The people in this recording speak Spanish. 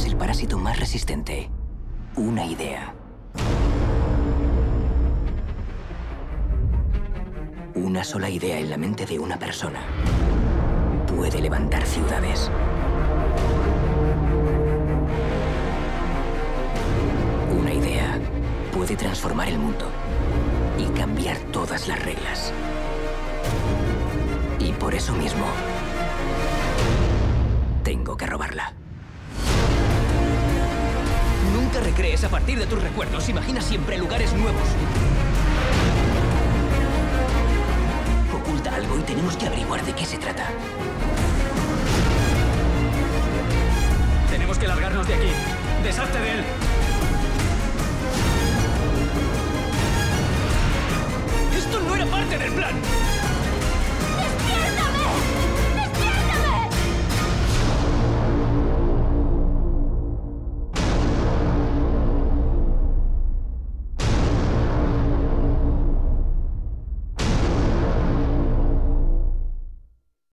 es el parásito más resistente. Una idea. Una sola idea en la mente de una persona puede levantar ciudades. Una idea puede transformar el mundo y cambiar todas las reglas. Y por eso mismo, tengo que robarla. Nunca recrees a partir de tus recuerdos. Imagina siempre lugares nuevos. Oculta algo y tenemos que averiguar de qué se trata. Tenemos que largarnos de aquí. ¡Deshazte de él!